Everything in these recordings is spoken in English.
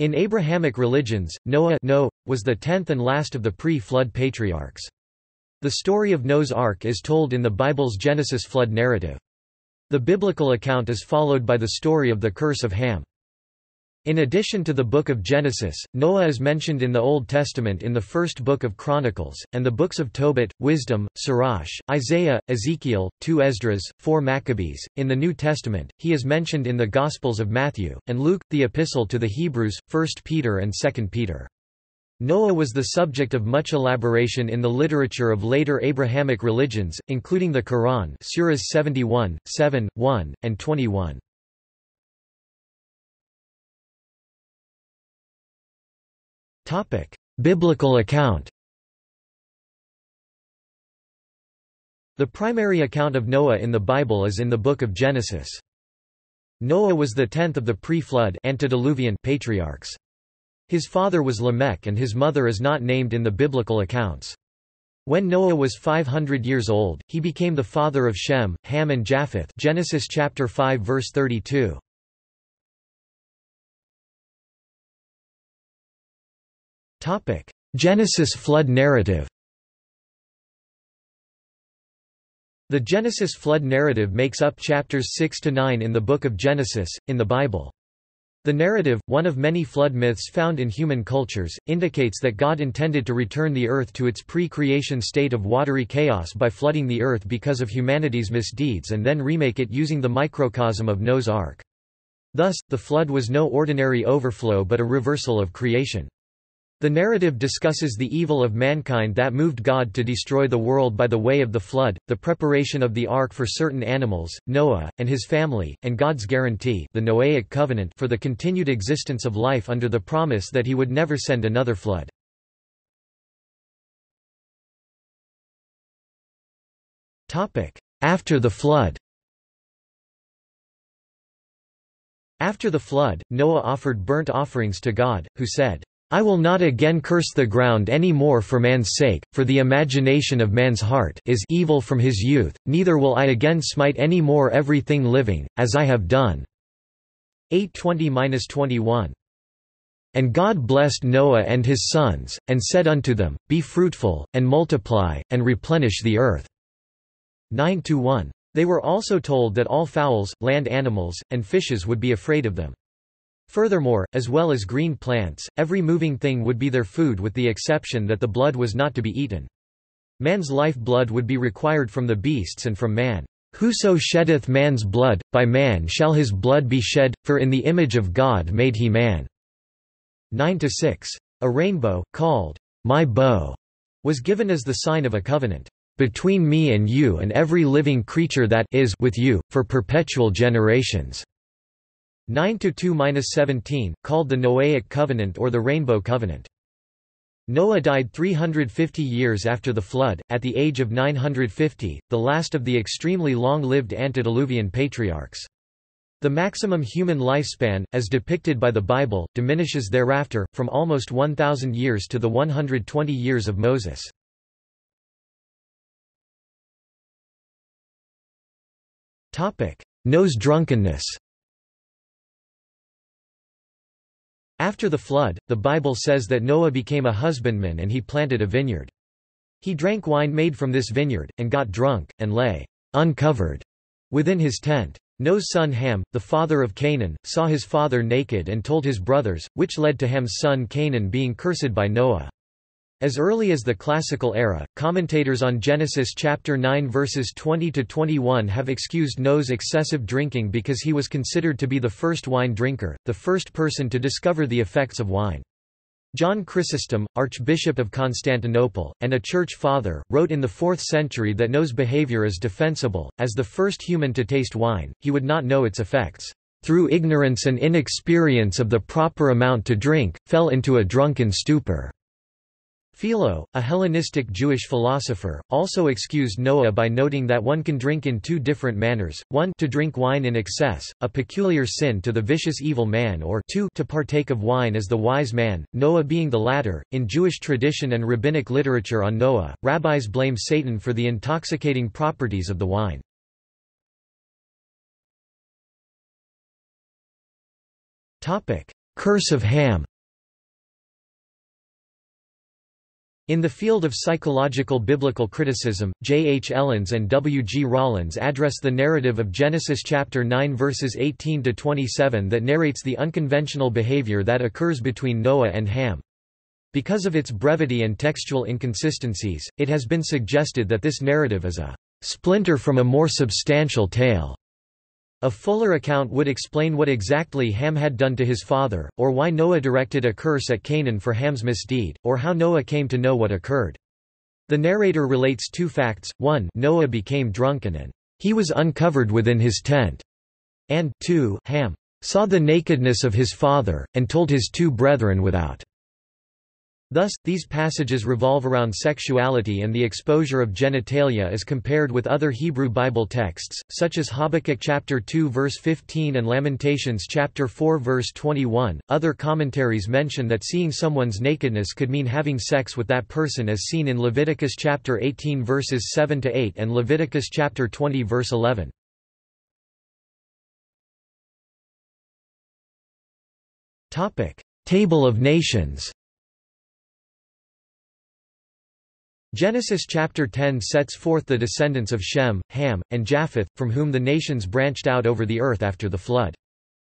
In Abrahamic religions, Noah was the 10th and last of the pre-flood patriarchs. The story of Noah's Ark is told in the Bible's Genesis flood narrative. The biblical account is followed by the story of the curse of Ham. In addition to the Book of Genesis, Noah is mentioned in the Old Testament in the first book of Chronicles, and the books of Tobit, Wisdom, Sirach, Isaiah, Ezekiel, 2 Esdras, 4 Maccabees. In the New Testament, he is mentioned in the Gospels of Matthew, and Luke, the Epistle to the Hebrews, 1 Peter and 2 Peter. Noah was the subject of much elaboration in the literature of later Abrahamic religions, including the Quran, Surahs 71, 7, 1, and 21. Biblical account. The primary account of Noah in the Bible is in the Book of Genesis. Noah was the 10th of the pre-flood antediluvian patriarchs. His father was Lamech and his mother is not named in the biblical accounts. When Noah was 500 years old, he became the father of Shem, Ham and Japheth. Genesis chapter 5 verse 32. Genesis flood narrative. The Genesis flood narrative makes up chapters 6 to 9 in the Book of Genesis in the Bible. The narrative, one of many flood myths found in human cultures, indicates that God intended to return the earth to its pre-creation state of watery chaos by flooding the earth because of humanity's misdeeds and then remake it using the microcosm of Noah's Ark. Thus, the flood was no ordinary overflow but a reversal of creation. The narrative discusses the evil of mankind that moved God to destroy the world by the way of the flood, the preparation of the ark for certain animals, Noah, and his family, and God's guarantee, the Noahic covenant, for the continued existence of life under the promise that he would never send another flood. After the flood. After the flood, Noah offered burnt offerings to God, who said, "I will not again curse the ground any more for man's sake, for the imagination of man's heart is evil from his youth, neither will I again smite any more everything living, as I have done." 8:20–21. "And God blessed Noah and his sons, and said unto them, Be fruitful, and multiply, and replenish the earth." 9:1. They were also told that all fowls, land animals, and fishes would be afraid of them. Furthermore, as well as green plants, every moving thing would be their food with the exception that the blood was not to be eaten. Man's life blood would be required from the beasts and from man. "Whoso sheddeth man's blood, by man shall his blood be shed, for in the image of God made he man." 9:6. A rainbow, called, "my bow," was given as the sign of a covenant, "between me and you and every living creature that is with you, for perpetual generations." 9:2–17, called the Noahic covenant or the Rainbow covenant. Noah died 350 years after the flood, at the age of 950, the last of the extremely long-lived antediluvian patriarchs. The maximum human lifespan, as depicted by the Bible, diminishes thereafter, from almost 1,000 years to the 120 years of Moses. Noah's drunkenness. After the flood, the Bible says that Noah became a husbandman and he planted a vineyard. He drank wine made from this vineyard, and got drunk, and lay uncovered within his tent. Noah's son Ham, the father of Canaan, saw his father naked and told his brothers, which led to Ham's son Canaan being cursed by Noah. As early as the classical era, commentators on Genesis chapter 9 verses 20–21 have excused Noah's excessive drinking because he was considered to be the first wine drinker, the first person to discover the effects of wine. John Chrysostom, Archbishop of Constantinople, and a church father, wrote in the 4th century that Noah's behavior is defensible. As the first human to taste wine, he would not know its effects. Through ignorance and inexperience of the proper amount to drink, fell into a drunken stupor. Philo, a Hellenistic Jewish philosopher, also excused Noah by noting that one can drink in two different manners, one to drink wine in excess, a peculiar sin to the vicious evil man, or two to partake of wine as the wise man, Noah being the latter. In Jewish tradition and rabbinic literature on Noah, rabbis blame Satan for the intoxicating properties of the wine. Curse of Ham. In the field of psychological biblical criticism, J. H. Ellens and W. G. Rollins address the narrative of Genesis chapter 9 verses 18–27 that narrates the unconventional behavior that occurs between Noah and Ham. Because of its brevity and textual inconsistencies, it has been suggested that this narrative is a splinter from a more substantial tale. A fuller account would explain what exactly Ham had done to his father, or why Noah directed a curse at Canaan for Ham's misdeed, or how Noah came to know what occurred. The narrator relates two facts: 1, Noah became drunken and he was uncovered within his tent, and 2, Ham saw the nakedness of his father, and told his two brethren without. Thus, these passages revolve around sexuality and the exposure of genitalia as compared with other Hebrew Bible texts, such as Habakkuk chapter 2 verse 15 and Lamentations chapter 4 verse 21. Other commentaries mention that seeing someone's nakedness could mean having sex with that person as seen in Leviticus chapter 18 verses 7–8 and Leviticus chapter 20 verse 11. Topic: Table of Nations. Genesis chapter 10 sets forth the descendants of Shem, Ham, and Japheth, from whom the nations branched out over the earth after the flood.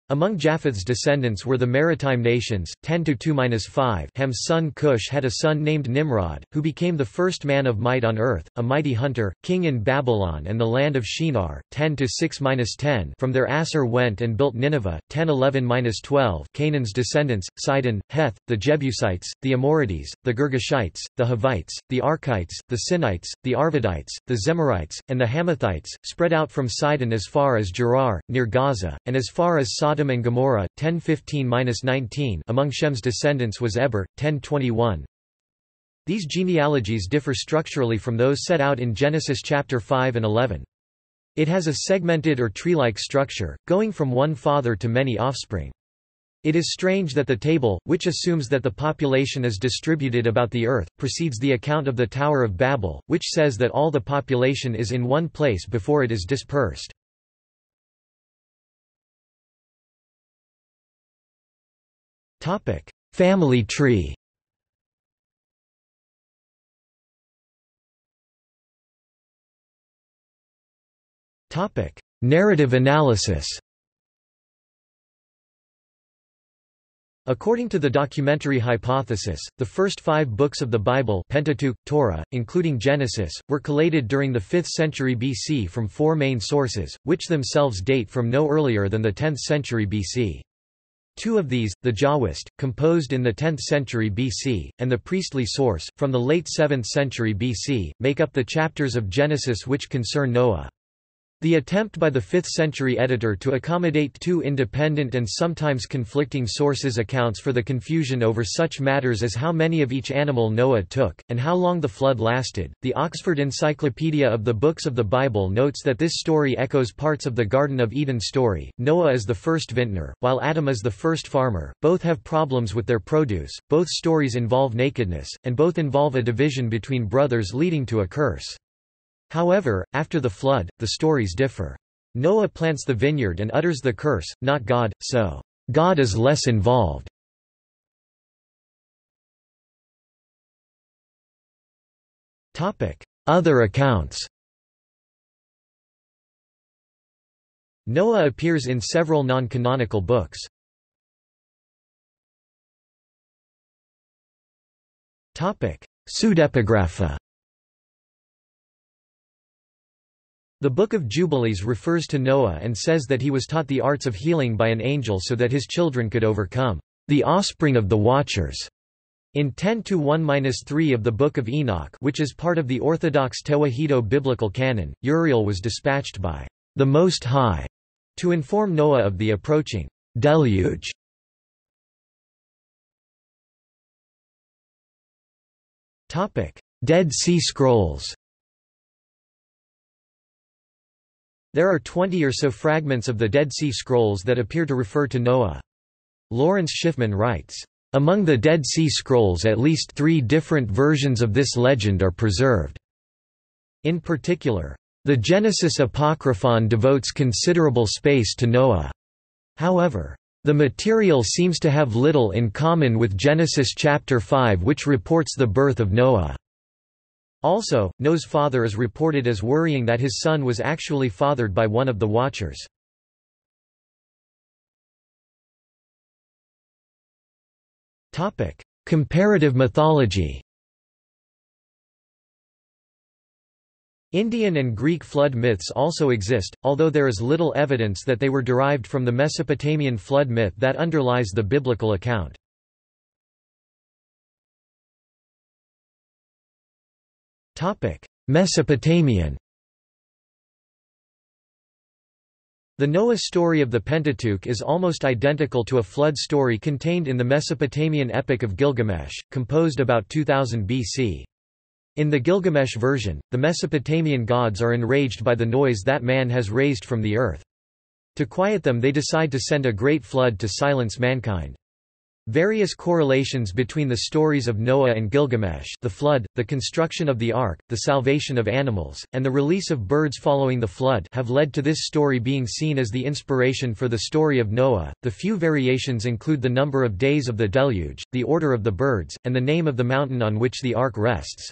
Among Japheth's descendants were the maritime nations, 10–2–5. Ham's son Cush had a son named Nimrod, who became the first man of might on earth, a mighty hunter, king in Babylon and the land of Shinar, 10–6–10. From there Asser went and built Nineveh, 10–11–12. Canaan's descendants, Sidon, Heth, the Jebusites, the Amorites, the Girgashites, the Hivites, the Arkites, the Sinites, the Arvadites, the Zemorites, and the Hamathites, spread out from Sidon as far as Gerar, near Gaza, and as far as Sodom and Gomorrah, 10–15–19. Among Shem's descendants was Eber, 10–21. These genealogies differ structurally from those set out in Genesis chapter 5 and 11. It has a segmented or tree-like structure, going from one father to many offspring. It is strange that the table, which assumes that the population is distributed about the earth, precedes the account of the Tower of Babel, which says that all the population is in one place before it is dispersed. Family tree. Narrative analysis. According to the documentary hypothesis, the first 5 books of the Bible, Pentateuch, Torah, including Genesis, were collated during the 5th century BC from 4 main sources, which themselves date from no earlier than the 10th century BC. 2 of these, the Jawist, composed in the 10th century BC, and the priestly source, from the late 7th century BC, make up the chapters of Genesis which concern Noah. The attempt by the 5th century editor to accommodate 2 independent and sometimes conflicting sources accounts for the confusion over such matters as how many of each animal Noah took, and how long the flood lasted. The Oxford Encyclopedia of the Books of the Bible notes that this story echoes parts of the Garden of Eden story. Noah is the first vintner, while Adam is the first farmer. Both have problems with their produce, both stories involve nakedness, and both involve a division between brothers leading to a curse. However, after the flood, the stories differ. Noah plants the vineyard and utters the curse, not God, so God is less involved. Other accounts. Noah appears in several non-canonical books. Pseudepigrapha. The Book of Jubilees refers to Noah and says that he was taught the arts of healing by an angel so that his children could overcome the offspring of the Watchers. In 10:1–3 of the Book of Enoch, which is part of the Orthodox Tewahedo biblical canon, Uriel was dispatched by the Most High to inform Noah of the approaching deluge. Dead Sea Scrolls. There are 20 or so fragments of the Dead Sea Scrolls that appear to refer to Noah. Lawrence Schiffman writes, "Among the Dead Sea Scrolls at least 3 different versions of this legend are preserved." In particular, the Genesis Apocryphon devotes considerable space to Noah. However, The material seems to have little in common with Genesis chapter 5, which reports the birth of Noah. Also, Noah's father is reported as worrying that his son was actually fathered by one of the Watchers. Comparative mythology. Indian and Greek flood myths also exist, although there is little evidence that they were derived from the Mesopotamian flood myth that underlies the biblical account. Mesopotamian. The Noah story of the Pentateuch is almost identical to a flood story contained in the Mesopotamian epic of Gilgamesh, composed about 2000 BC. In the Gilgamesh version, the Mesopotamian gods are enraged by the noise that man has raised from the earth. To quiet them, they decide to send a great flood to silence mankind. Various correlations between the stories of Noah and Gilgamesh, the flood, the construction of the ark, the salvation of animals, and the release of birds following the flood, have led to this story being seen as the inspiration for the story of Noah. The few variations include the number of days of the deluge, the order of the birds, and the name of the mountain on which the ark rests.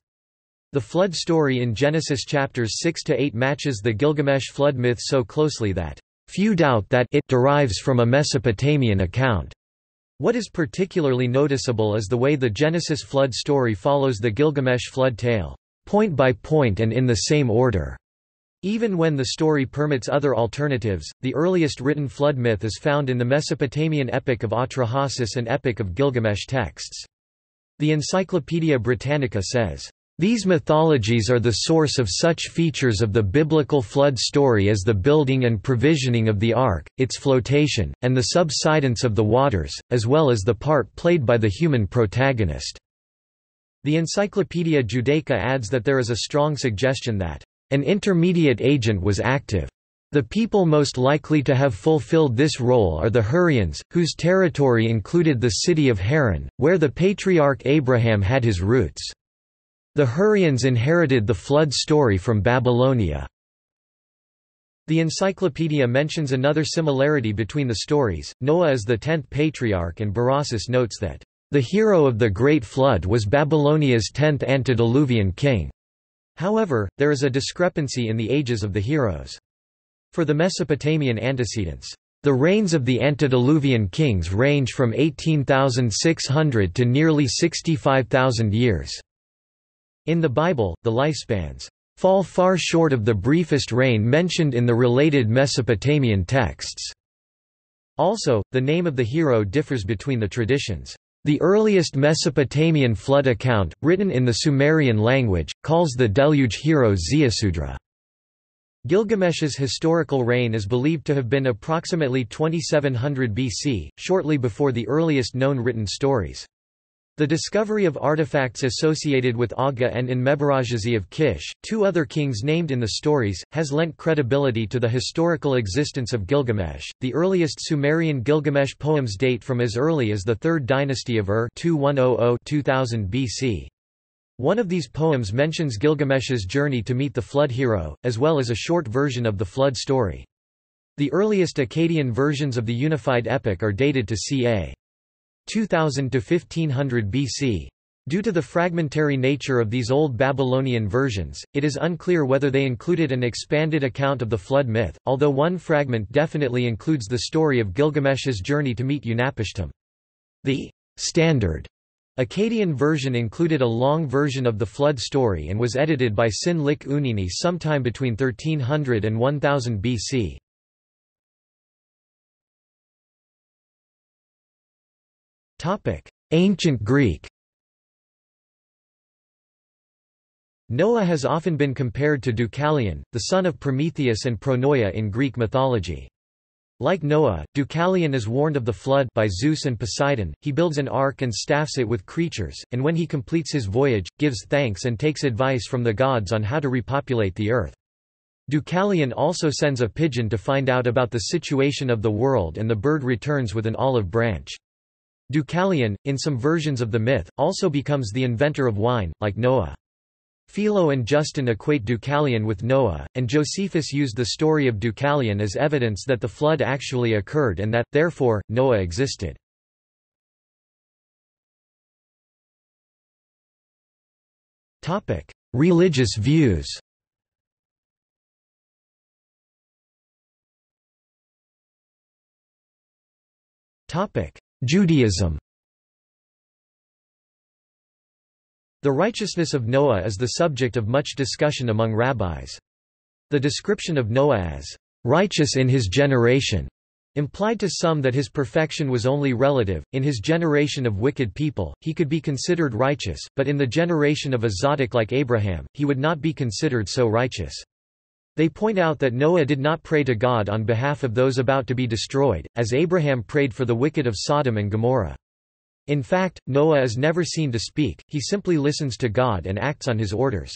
The flood story in Genesis chapters 6 to 8 matches the Gilgamesh flood myth so closely that few doubt that it derives from a Mesopotamian account. What is particularly noticeable is the way the Genesis flood story follows the Gilgamesh flood tale, point by point and in the same order. Even when the story permits other alternatives, the earliest written flood myth is found in the Mesopotamian epic of Atrahasis and epic of Gilgamesh texts. The Encyclopedia Britannica says, "These mythologies are the source of such features of the biblical flood story as the building and provisioning of the ark, its flotation, and the subsidence of the waters, as well as the part played by the human protagonist." The Encyclopedia Judaica adds that there is a strong suggestion that an intermediate agent was active. The people most likely to have fulfilled this role are the Hurrians, whose territory included the city of Haran, where the patriarch Abraham had his roots. The Hurrians inherited the flood story from Babylonia. The encyclopedia mentions another similarity between the stories. Noah is the 10th patriarch, and Berossus notes that, "The hero of the Great Flood was Babylonia's 10th antediluvian king." However, there is a discrepancy in the ages of the heroes. For the Mesopotamian antecedents, the reigns of the antediluvian kings range from 18,600 to nearly 65,000 years. In the Bible, the lifespans fall far short of the briefest reign mentioned in the related Mesopotamian texts. Also, the name of the hero differs between the traditions. The earliest Mesopotamian flood account, written in the Sumerian language, calls the deluge hero Zeusudra. Gilgamesh's historical reign is believed to have been approximately 2700 BC, shortly before the earliest known written stories. The discovery of artifacts associated with Aga and Enmeberajzi of Kish, two other kings named in the stories, has lent credibility to the historical existence of Gilgamesh. The earliest Sumerian Gilgamesh poems date from as early as the 3rd dynasty of Ur, 2100–2000 BC. One of these poems mentions Gilgamesh's journey to meet the flood hero, as well as a short version of the flood story. The earliest Akkadian versions of the unified epic are dated to ca. 2000 to 1500 BC. Due to the fragmentary nature of these old Babylonian versions, it is unclear whether they included an expanded account of the flood myth, although one fragment definitely includes the story of Gilgamesh's journey to meet Unapishtim. The standard Akkadian version included a long version of the flood story and was edited by Sin-Lik Unini sometime between 1300 and 1000 BC. Ancient Greek. Noah has often been compared to Deucalion, the son of Prometheus and Pronoia in Greek mythology. Like Noah, Deucalion is warned of the flood by Zeus and Poseidon, he builds an ark and staffs it with creatures, and when he completes his voyage, gives thanks and takes advice from the gods on how to repopulate the earth. Deucalion also sends a pigeon to find out about the situation of the world, and the bird returns with an olive branch. Deucalion, in some versions of the myth, also becomes the inventor of wine, like Noah. Philo and Justin equate Deucalion with Noah, and Josephus used the story of Deucalion as evidence that the flood actually occurred and that, therefore, Noah existed. Religious views. Judaism. The righteousness of Noah is the subject of much discussion among rabbis. The description of Noah as righteous in his generation implied to some that his perfection was only relative. In his generation of wicked people, he could be considered righteous, but in the generation of a tzaddik like Abraham, he would not be considered so righteous. They point out that Noah did not pray to God on behalf of those about to be destroyed, as Abraham prayed for the wicked of Sodom and Gomorrah. In fact, Noah is never seen to speak, he simply listens to God and acts on his orders.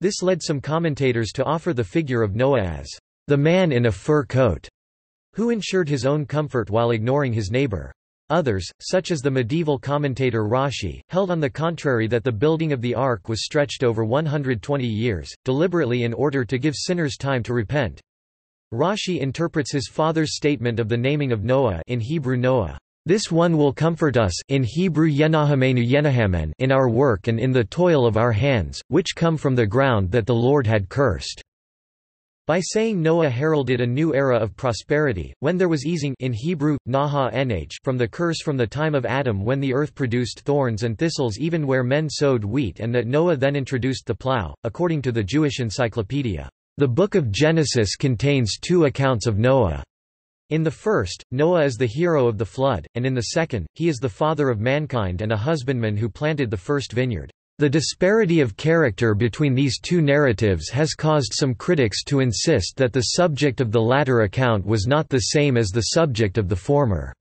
This led some commentators to offer the figure of Noah as the man in a fur coat, who ensured his own comfort while ignoring his neighbor. Others, such as the medieval commentator Rashi, held on the contrary that the building of the ark was stretched over 120 years, deliberately in order to give sinners time to repent. Rashi interprets his father's statement of the naming of Noah in Hebrew Noah, "This one will comfort us," in Hebrew Yenahamenu Yenahamen, "in our work and in the toil of our hands, which come from the ground that the Lord had cursed," by saying Noah heralded a new era of prosperity, when there was easing in Hebrew, naha nh, from the curse from the time of Adam when the earth produced thorns and thistles even where men sowed wheat, and that Noah then introduced the plough. According to the Jewish Encyclopedia, the Book of Genesis contains two accounts of Noah. In the first, Noah is the hero of the flood, and in the second, he is the father of mankind and a husbandman who planted the first vineyard. The disparity of character between these two narratives has caused some critics to insist that the subject of the latter account was not the same as the subject of the former.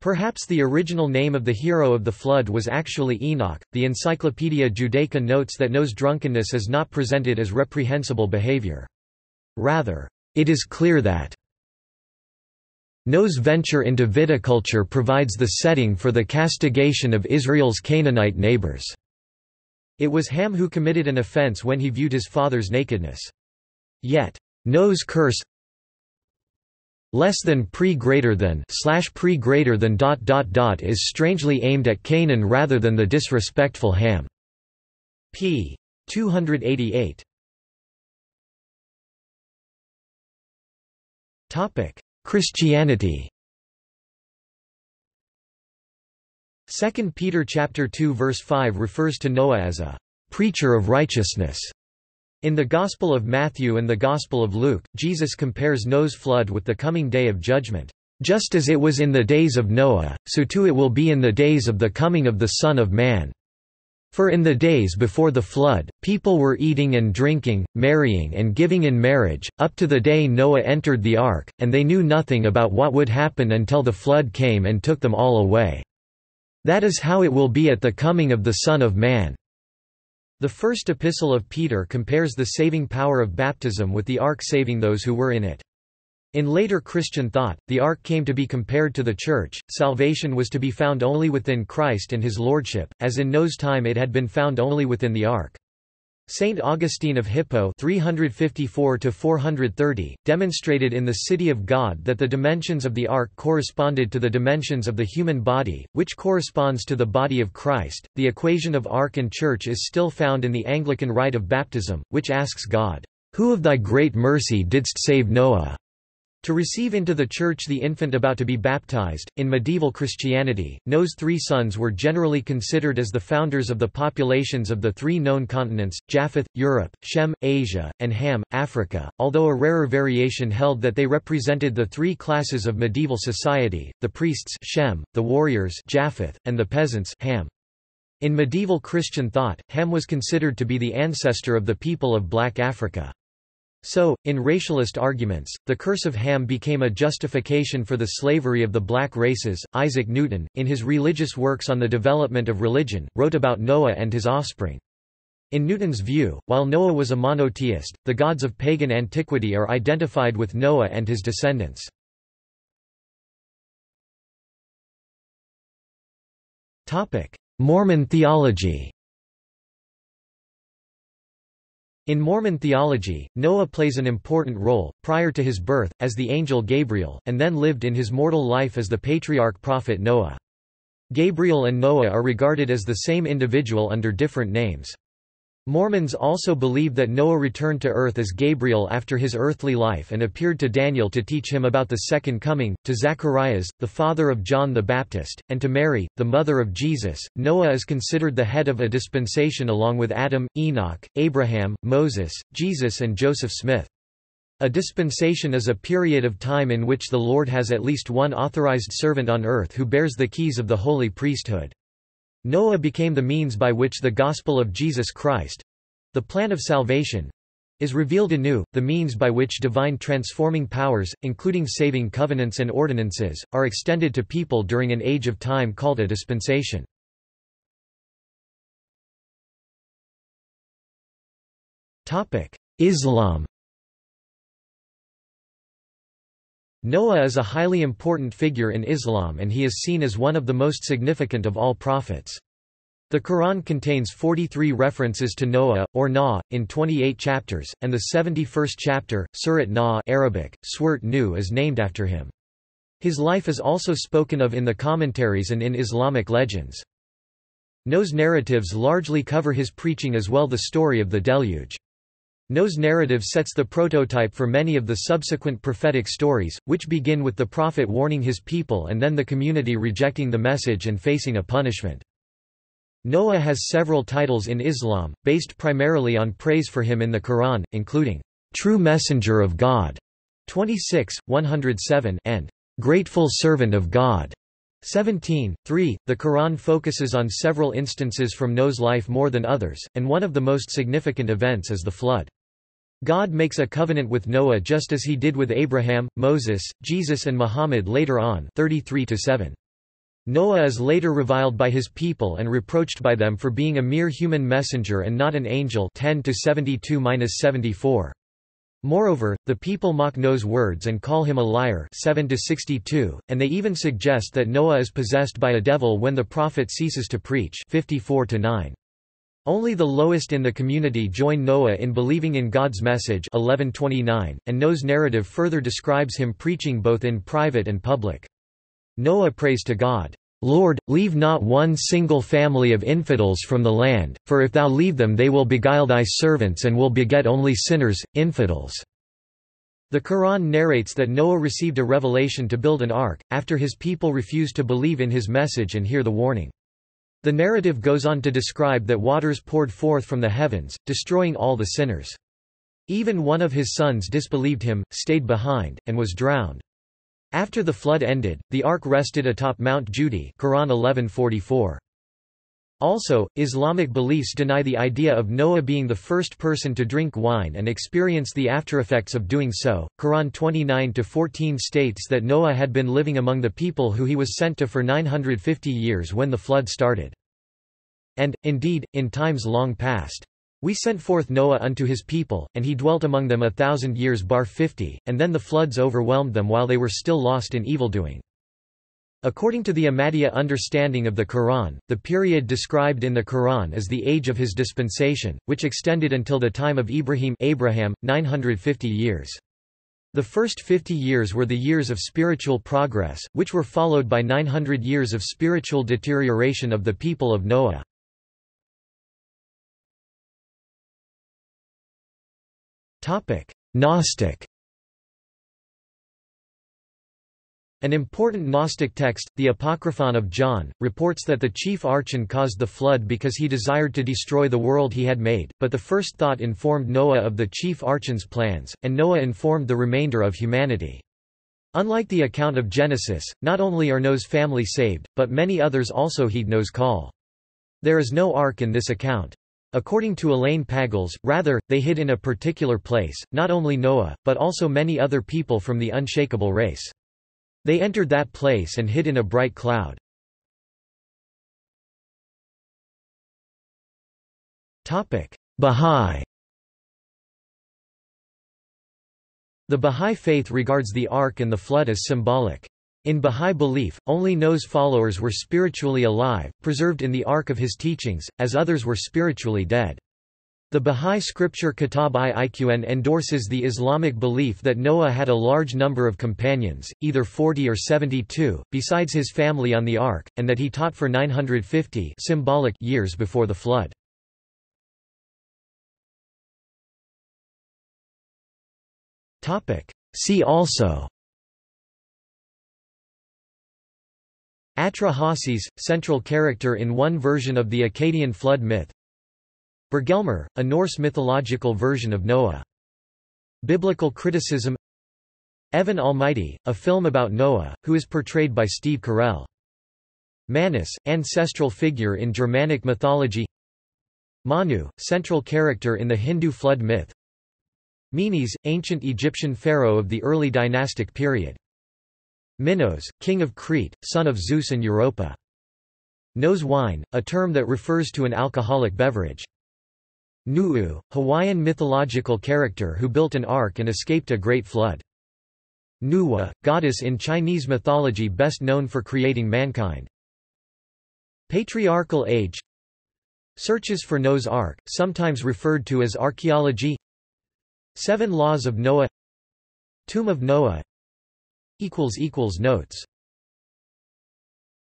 Perhaps the original name of the hero of the flood was actually Enoch. The Encyclopedia Judaica notes that Noah's drunkenness is not presented as reprehensible behavior. Rather, it is clear that Noah's venture into viticulture provides the setting for the castigation of Israel's Canaanite neighbors. It was Ham who committed an offense when he viewed his father's nakedness. Yet, Noah's curse </> is strangely aimed at Canaan rather than the disrespectful Ham. P. 288. Christianity. 2 Peter chapter 2 verse 5 refers to Noah as a preacher of righteousness. In the Gospel of Matthew and the Gospel of Luke, Jesus compares Noah's flood with the coming day of judgment. "Just as it was in the days of Noah, so too it will be in the days of the coming of the Son of Man. For in the days before the flood, people were eating and drinking, marrying and giving in marriage, up to the day Noah entered the ark, and they knew nothing about what would happen until the flood came and took them all away. That is how it will be at the coming of the Son of Man." The first epistle of Peter compares the saving power of baptism with the ark saving those who were in it. In later Christian thought, the ark came to be compared to the Church. Salvation was to be found only within Christ and his Lordship, as in Noah's time it had been found only within the ark. Saint Augustine of Hippo 354–430, demonstrated in the City of God that the dimensions of the ark corresponded to the dimensions of the human body, which corresponds to the body of Christ. The equation of ark and church is still found in the Anglican rite of baptism, which asks God, "Who of thy great mercy didst save Noah?" to receive into the church the infant about to be baptized. In medieval Christianity, Noah's three sons were generally considered as the founders of the populations of the three known continents, Japheth, Europe, Shem, Asia, and Ham, Africa, although a rarer variation held that they represented the three classes of medieval society, the priests Shem, the warriors Japheth, and the peasants Ham. In medieval Christian thought, Ham was considered to be the ancestor of the people of Black Africa. So, in racialist arguments, the curse of Ham became a justification for the slavery of the black races. Isaac Newton, in his religious works on the development of religion, wrote about Noah and his offspring. In Newton's view, while Noah was a monotheist, the gods of pagan antiquity are identified with Noah and his descendants. Mormon theology. In Mormon theology, Noah plays an important role, prior to his birth, as the angel Gabriel, and then lived in his mortal life as the patriarch prophet Noah. Gabriel and Noah are regarded as the same individual under different names. Mormons also believe that Noah returned to earth as Gabriel after his earthly life and appeared to Daniel to teach him about the Second Coming, to Zacharias, the father of John the Baptist, and to Mary, the mother of Jesus. Noah is considered the head of a dispensation along with Adam, Enoch, Abraham, Moses, Jesus, and Joseph Smith. A dispensation is a period of time in which the Lord has at least one authorized servant on earth who bears the keys of the holy priesthood. Noah became the means by which the gospel of Jesus Christ—the plan of salvation—is revealed anew, the means by which divine transforming powers, including saving covenants and ordinances, are extended to people during an age of time called a dispensation. Islam. Noah is a highly important figure in Islam, and he is seen as one of the most significant of all prophets. The Quran contains 43 references to Noah, or Na, in 28 chapters, and the 71st chapter, Surat Na Arabic, Surat Nu, is named after him. His life is also spoken of in the commentaries and in Islamic legends. Noah's narratives largely cover his preaching as well the story of the deluge. Noah's narrative sets the prototype for many of the subsequent prophetic stories, which begin with the prophet warning his people and then the community rejecting the message and facing a punishment. Noah has several titles in Islam, based primarily on praise for him in the Quran, including, "True Messenger of God" 26, 107 and "Grateful Servant of God" 17:3. The Quran focuses on several instances from Noah's life more than others, and one of the most significant events is the flood. God makes a covenant with Noah just as he did with Abraham, Moses, Jesus and Muhammad later on 33:7. Noah is later reviled by his people and reproached by them for being a mere human messenger and not an angel 10:72–74. Moreover, the people mock Noah's words and call him a liar 7:62, and they even suggest that Noah is possessed by a devil when the prophet ceases to preach 54:9. Only the lowest in the community join Noah in believing in God's message 11:29, and Noah's narrative further describes him preaching both in private and public. Noah prays to God, "Lord, leave not one single family of infidels from the land, for if thou leave them they will beguile thy servants and will beget only sinners, infidels." The Quran narrates that Noah received a revelation to build an ark, after his people refused to believe in his message and hear the warning. The narrative goes on to describe that waters poured forth from the heavens, destroying all the sinners. Even one of his sons disbelieved him, stayed behind, and was drowned. After the flood ended, the ark rested atop Mount Judi. Quran 11:44. Also, Islamic beliefs deny the idea of Noah being the first person to drink wine and experience the aftereffects of doing so. Quran 29:14 states that Noah had been living among the people who he was sent to for 950 years when the flood started. "And, indeed, in times long past, we sent forth Noah unto his people, and he dwelt among them 1,000 years bar 50, and then the floods overwhelmed them while they were still lost in evildoing." According to the Ahmadiyya understanding of the Quran, the period described in the Quran is the age of his dispensation, which extended until the time of Abraham, 950 years. The first 50 years were the years of spiritual progress, which were followed by 900 years of spiritual deterioration of the people of Noah. Gnostic. An important Gnostic text, the Apocryphon of John, reports that the chief archon caused the flood because he desired to destroy the world he had made, but the first thought informed Noah of the chief archon's plans, and Noah informed the remainder of humanity. Unlike the account of Genesis, not only are Noah's family saved, but many others also heed Noah's call. There is no ark in this account. According to Elaine Pagels, rather, they hid in a particular place, not only Noah, but also many other people from the unshakable race. They entered that place and hid in a bright cloud. Baha'i. The Baha'i faith regards the ark and the flood as symbolic. In Baha'i belief, only Noah's followers were spiritually alive, preserved in the ark of his teachings, as others were spiritually dead. The Baha'i scripture Kitab-i-Iqn endorses the Islamic belief that Noah had a large number of companions, either 40 or 72, besides his family on the ark, and that he taught for 950 symbolic years before the flood. See also Atrahasis, central character in one version of the Akkadian flood myth. Bergelmer, a Norse mythological version of Noah. Biblical criticism. Evan Almighty, a film about Noah, who is portrayed by Steve Carell. Manus, ancestral figure in Germanic mythology. Manu, central character in the Hindu flood myth. Menes, ancient Egyptian pharaoh of the early dynastic period. Minos, king of Crete, son of Zeus and Europa. Nose wine, a term that refers to an alcoholic beverage. Nu'u, Hawaiian mythological character who built an ark and escaped a great flood. Nuwa, goddess in Chinese mythology best known for creating mankind. Patriarchal age. Searches for Noah's Ark, sometimes referred to as archaeology. Seven Laws of Noah. Tomb of Noah. == Notes